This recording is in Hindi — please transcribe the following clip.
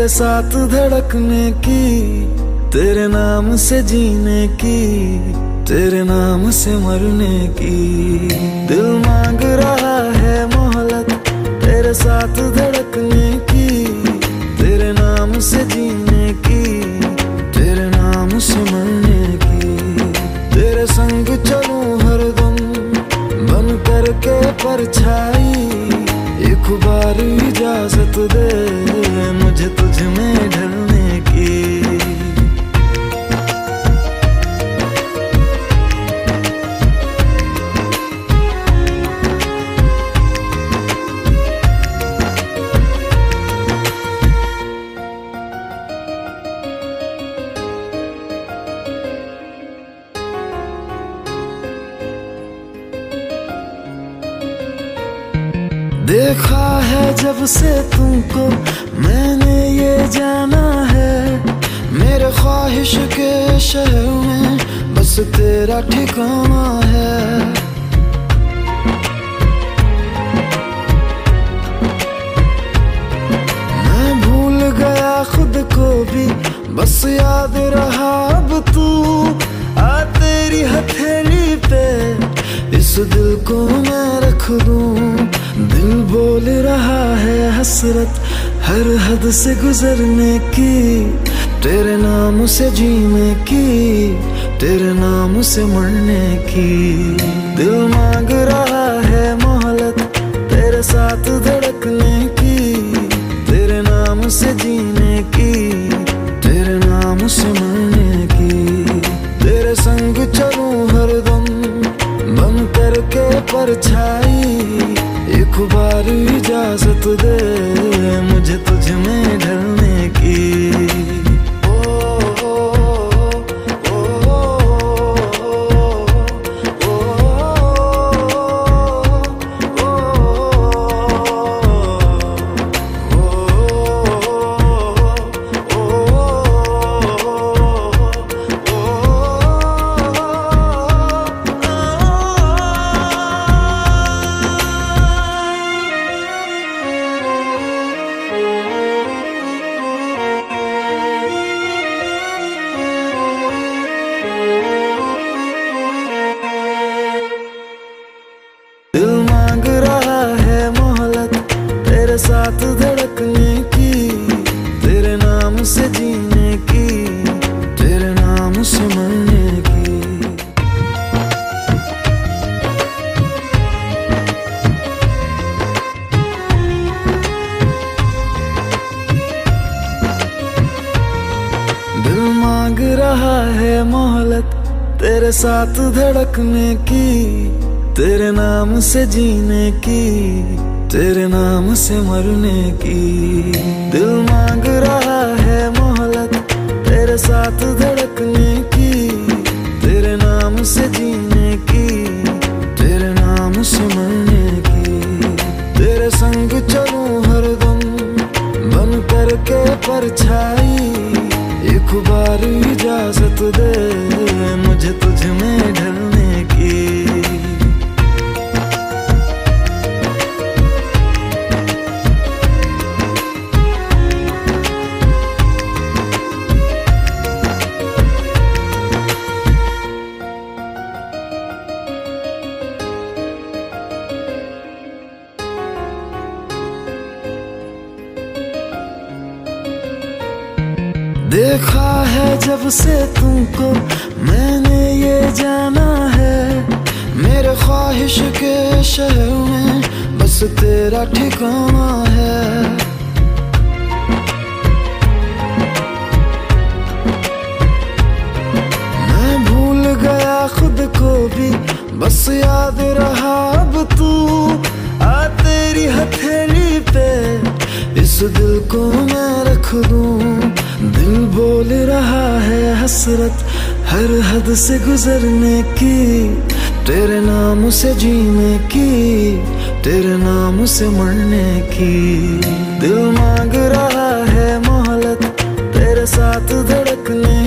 तेरे साथ धड़कने की, तेरे नाम से जीने की, तेरे नाम से मरने की। दिल मांग रहा है मोहलत तेरे साथ धड़कने की, तेरे नाम से जीने की, तेरे नाम से मरने की। तेरे संग चलूं हरदम बन करके परछाई, एक बार इजाजत दे मुझे तुझ में ढलने की। देखा है जब से तुमको मैंने ये जाना है, मेरे ख्वाहिश के शहर में बस तेरा ठिकाना है। मैं भूल गया खुद को भी, बस याद रहा अब तू। आ तेरी हथेली पे इस दिल को मैं रख दूं, दिल बोल रहा है हसरत हर हद से गुजरने की, तेरे नाम से जीने की, तेरे नाम से मरने की। दिल मांग रहा है मोहलत तेरे साथ धड़कने की, तेरे नाम से जीने की, तेरे नाम से मरने की। तेरे संग चलूं हरदम बन करके परछाई, एक बार इजाजत दे मुझे तुझ में ढलने की। साथ धड़कने की, तेरे नाम से जीने की, तेरे नाम से मरने की। दिल मांग रहा है मोहलत तेरे साथ धड़कने की, तेरे नाम से जीने की, तेरे नाम से मरने की। दिल मांग रहा है मोहलत तेरे साथ धड़कने की, तेरे नाम से जीने की, तेरे नाम से मरने की। तेरे संग चलूं हरदम बन करके परछाई, एक बार इजाजत दे मुझे तुझ में ढलने की। देखा है जब से तुमको मैंने ये जाना है, मेरे ख्वाहिश के शहर में बस तेरा ठिकाना है। मैं भूल गया खुद को भी, बस याद रहा अब तू। आ तेरी हथेली पे इस दिल को मैं रख दूं, दिल बोल रहा है हसरत हर हद से गुजरने की, तेरे नाम से जीने की, तेरे नाम से मरने की। दिल मांग रहा है मोहलत तेरे साथ धड़कने